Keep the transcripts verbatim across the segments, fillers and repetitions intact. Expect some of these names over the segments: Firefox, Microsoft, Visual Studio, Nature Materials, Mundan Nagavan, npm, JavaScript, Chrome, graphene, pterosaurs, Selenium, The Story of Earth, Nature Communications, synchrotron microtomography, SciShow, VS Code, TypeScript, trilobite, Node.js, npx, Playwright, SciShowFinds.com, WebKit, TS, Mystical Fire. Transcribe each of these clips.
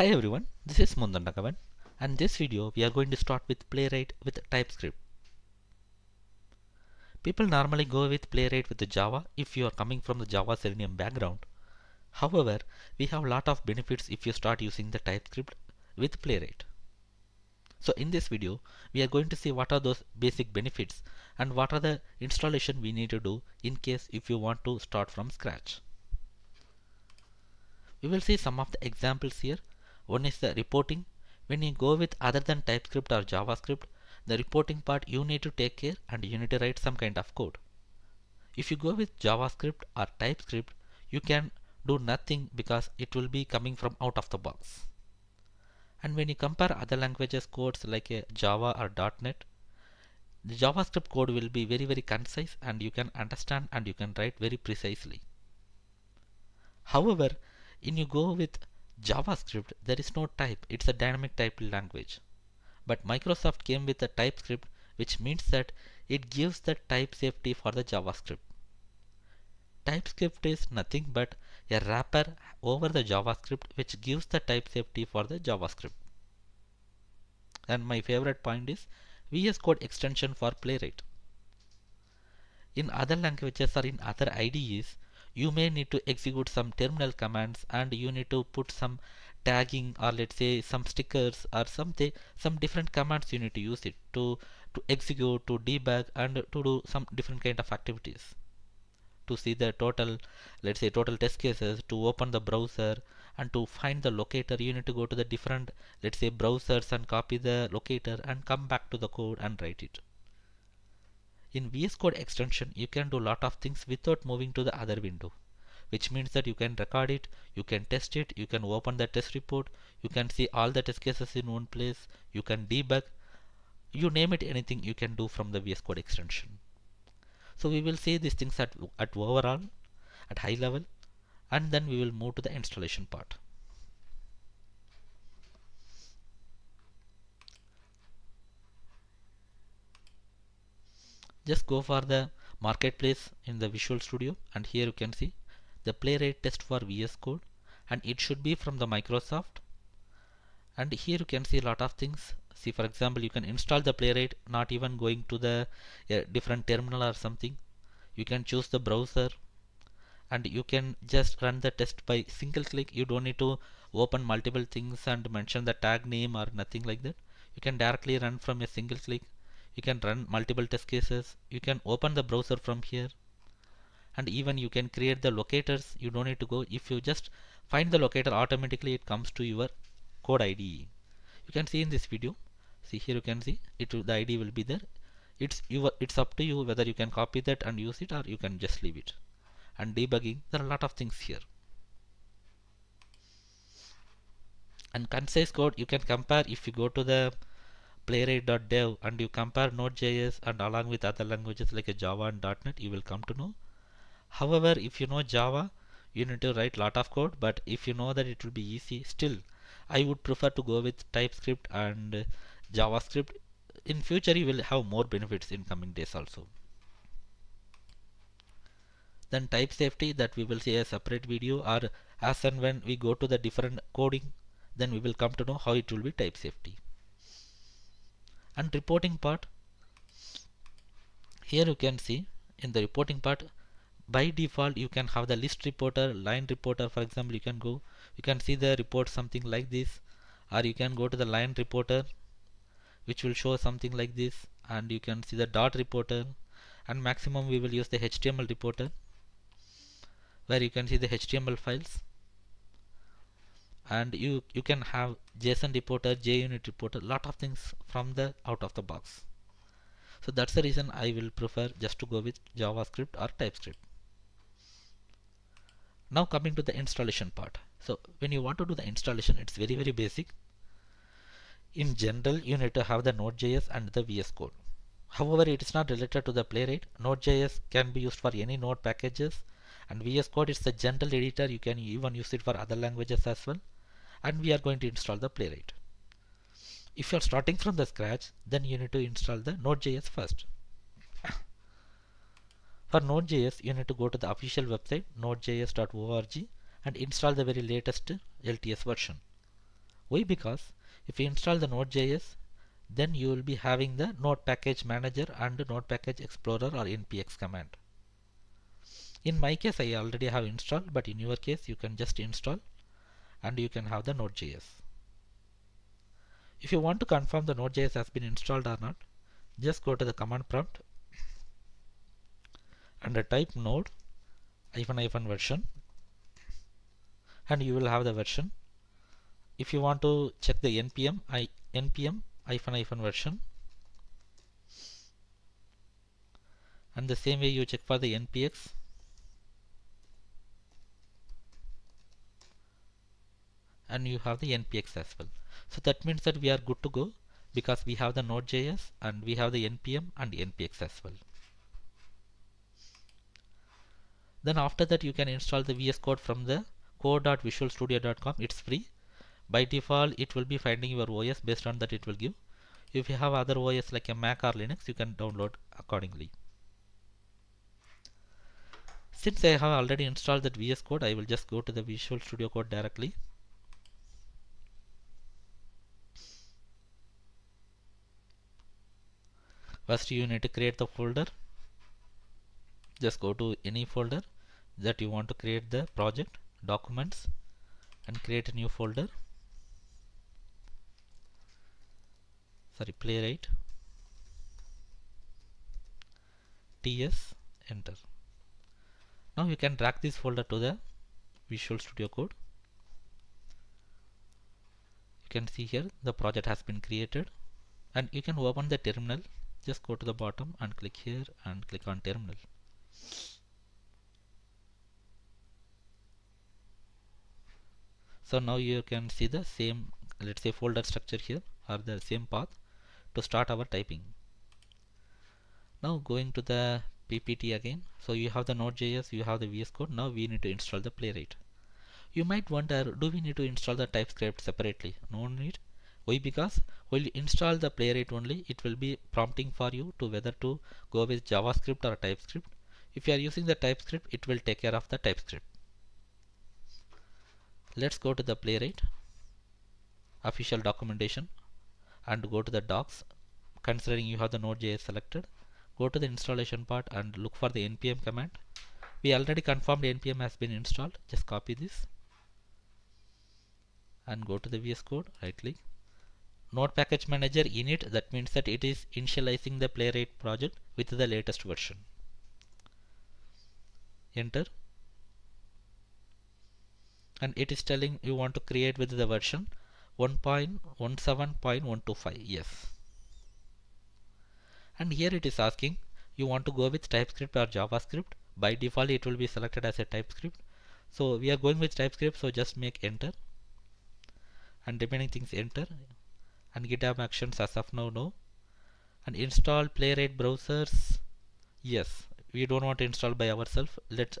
Hi everyone, this is Mundan Nagavan, and in this video we are going to start with Playwright with TypeScript. People normally go with Playwright with the Java if you are coming from the Java Selenium background. However, we have lot of benefits if you start using the TypeScript with Playwright. So in this video, we are going to see what are those basic benefits and what are the installation we need to do in case if you want to start from scratch. We will see some of the examples here. One is the reporting. When you go with other than TypeScript or JavaScript, the reporting part you need to take care and you need to write some kind of code. If you go with JavaScript or TypeScript, you can do nothing because it will be coming from out of the box. And when you compare other languages codes like a Java or dot net, the JavaScript code will be very very concise and you can understand and you can write very precisely. However, when you go with JavaScript, there is no type, it's a dynamic typed language. But Microsoft came with a TypeScript, which means that it gives the type safety for the JavaScript. TypeScript is nothing but a wrapper over the JavaScript which gives the type safety for the JavaScript. And my favorite point is V S Code extension for Playwright. In other languages or in other I D Es, you may need to execute some terminal commands and you need to put some tagging or let's say some stickers or something, some different commands you need to use it to, to execute, to debug and to do some different kind of activities. To see the total, let's say total test cases, to open the browser and to find the locator, you need to go to the different, let's say browsers and copy the locator and come back to the code and write it. In V S Code extension, you can do lot of things without moving to the other window, which means that you can record it, you can test it, you can open the test report, you can see all the test cases in one place, you can debug, you name it, anything you can do from the V S Code extension. So we will see these things at, at overall, at high level, and then we will move to the installation part. Just go for the marketplace in the Visual Studio and here you can see the Playwright test for V S Code and it should be from the Microsoft, and here you can see a lot of things. See, for example, you can install the Playwright not even going to the uh, different terminal or something. You can choose the browser and you can just run the test by single click. You don't need to open multiple things and mention the tag name or nothing like that. You can directly run from a single click. You can run multiple test cases, you can open the browser from here, and even you can create the locators. You don't need to go, if you just find the locator automatically it comes to your code I D E. You can see in this video, see here you can see it, the I D will be there. It's you, it's up to you whether you can copy that and use it or you can just leave it. And debugging, there are a lot of things here. And concise code you can compare if you go to the playwright dot dev and you compare Node dot J S and along with other languages like Java and dot net, you will come to know. However, if you know Java, you need to write lot of code, but if you know that it will be easy, still I would prefer to go with TypeScript and JavaScript. In future you will have more benefits in coming days also. Then type safety, that we will see a separate video, or as and when we go to the different coding, then we will come to know how it will be type safety. And reporting part, here you can see in the reporting part, by default you can have the list reporter, line reporter. For example, you can go, you can see the report something like this, or you can go to the line reporter which will show something like this, and you can see the dot reporter, and maximum we will use the H T M L reporter where you can see the H T M L files. And you, you can have JSON reporter, JUnit reporter, lot of things from the out of the box. So that's the reason I will prefer just to go with JavaScript or TypeScript. Now coming to the installation part. So when you want to do the installation, it's very very basic. In general, you need to have the Node dot J S and the V S Code. However, it is not related to the Playwright. Node dot J S can be used for any Node packages, and V S Code is the general editor. You can even use it for other languages as well. And we are going to install the Playwright. If you are starting from the scratch, then you need to install the Node dot J S first. For Node dot J S, you need to go to the official website node dot J S dot org and install the very latest L T S version. Why? Because if you install the Node.js, then you will be having the Node Package Manager and Node Package Explorer or N P X command. In my case, I already have installed, but in your case, you can just install and you can have the Node.js. If you want to confirm the Node.js has been installed or not, just go to the command prompt and type node hyphen hyphen version, and you will have the version. If you want to check the npm, I npm hyphen hyphen version, and the same way you check for the npx and you have the npx as well. So that means that we are good to go because we have the Node.js and we have the npm and npx as well. Then after that you can install the V S Code from the core dot visual studio dot com. It's free. By default it will be finding your O S, based on that it will give. If you have other O S like a Mac or Linux, you can download accordingly. Since I have already installed that V S Code, I will just go to the Visual Studio Code directly. First you need to create the folder. Just go to any folder that you want to create the project, documents, and create a new folder. Sorry, playwright T S, enter. Now you can drag this folder to the Visual Studio Code. You can see here the project has been created, and you can open the terminal. Just go to the bottom and click here and click on terminal. So now you can see the same, let's say, folder structure here, or the same path to start our typing. Now going to the P P T again. So you have the Node.js, you have the V S Code. Now we need to install the Playwright. You might wonder, do we need to install the TypeScript separately? No need. Why? Because when you install the Playwright only, it will be prompting for you to whether to go with JavaScript or TypeScript. If you are using the TypeScript, it will take care of the TypeScript. Let's go to the Playwright official documentation and go to the docs. Considering you have the Node.js selected, go to the installation part and look for the npm command. We already confirmed npm has been installed. Just copy this and go to the V S Code, right click. Node Package Manager init, that means that it is initializing the Playwright project with the latest version. Enter. And it is telling you want to create with the version one point one seven point one two five. Yes. And here it is asking you want to go with TypeScript or JavaScript. By default it will be selected as a TypeScript. So we are going with TypeScript, so just make enter. And remaining things enter. And GitHub actions as of now, no. And install Playwright browsers. Yes. We don't want to install by ourselves. Let's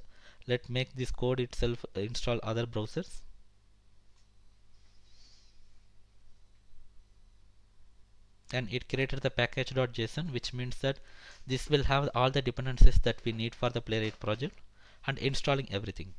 let make this code itself install other browsers. And it created the package.json, which means that this will have all the dependencies that we need for the Playwright project and installing everything.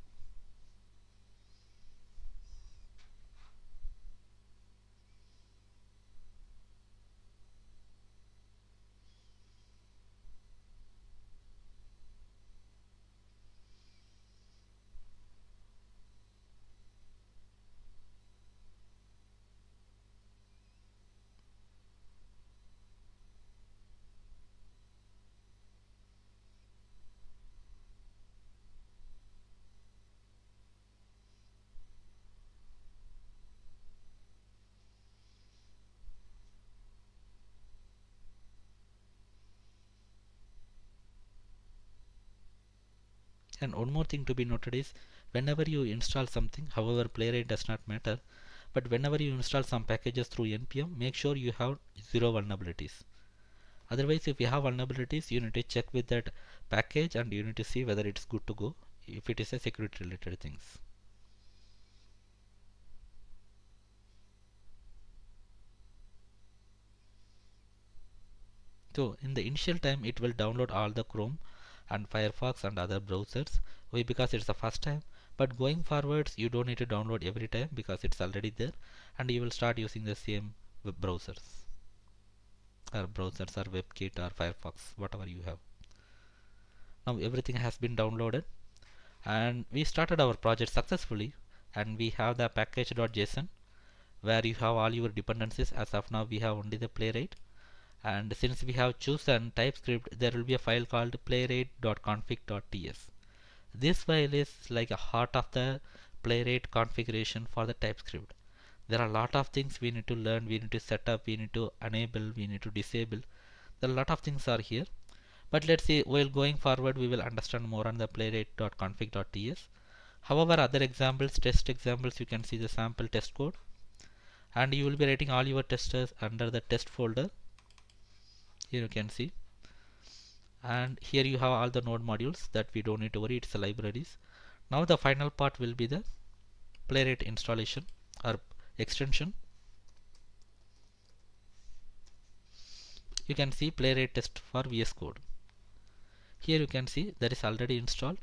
And one more thing to be noted is, whenever you install something, however Playwright does not matter, but whenever you install some packages through npm, make sure you have zero vulnerabilities. Otherwise, if you have vulnerabilities, you need to check with that package and you need to see whether it's good to go, if it is a security related things. So in the initial time, it will download all the Chrome and Firefox and other browsers. Why? Because it's the first time. but going forwards you don't need to download every time because it's already there, and you will start using the same web browsers or browsers or WebKit or Firefox, whatever you have. Now everything has been downloaded and we started our project successfully, and we have the package.json where you have all your dependencies. As of now we have only the Playwright, and since we have chosen TypeScript, there will be a file called playwright dot config dot t s. This file is like a heart of the Playwright configuration for the TypeScript. There are a lot of things we need to learn, we need to set up, we need to enable, we need to disable. There are a lot of things are here, but let's see, while going forward we will understand more on the playwright dot config dot t s. However, other examples, test examples, you can see the sample test code, and you will be writing all your testers under the test folder. Here you can see, and here you have all the node modules that we don't need to worry, it's the libraries. Now the final part will be the Playwright installation or extension. You can see Playwright test for V S Code. Here you can see that is already installed.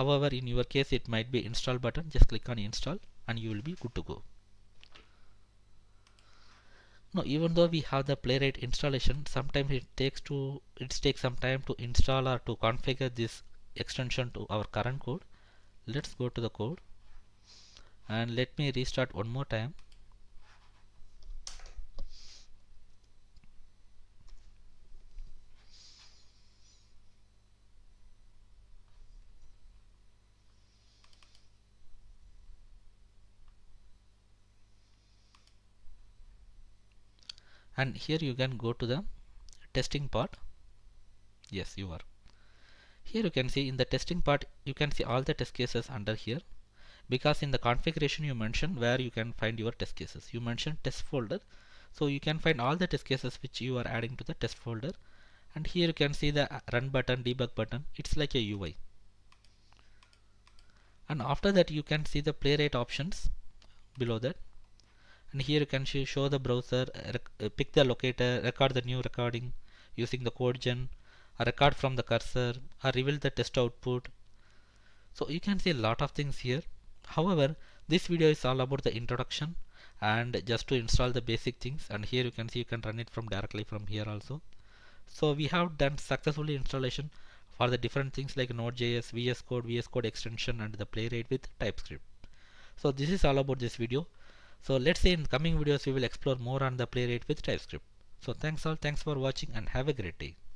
However, in your case it might be install button, just click on install and you will be good to go. Now, even though we have the Playwright installation, sometimes it takes to it takes some time to install or to configure this extension to our current code. Let's go to the code and let me restart one more time. And here you can go to the testing part. Yes, you are. Here you can see in the testing part, you can see all the test cases under here, because in the configuration you mentioned where you can find your test cases. You mentioned test folder, so you can find all the test cases which you are adding to the test folder. And here you can see the run button, debug button. It's like a U I. And after that, you can see the Playwright options below that. And here you can show the browser, pick the locator, record the new recording using the code gen, or record from the cursor, or reveal the test output. So you can see a lot of things here. However, this video is all about the introduction and just to install the basic things. And here you can see you can run it from directly from here also. So we have done successfully installation for the different things like Node.js, V S Code, V S Code extension, and the Playwright with TypeScript. So this is all about this video. So let's say in coming videos we will explore more on the Playwright with TypeScript. So thanks all, thanks for watching and have a great day.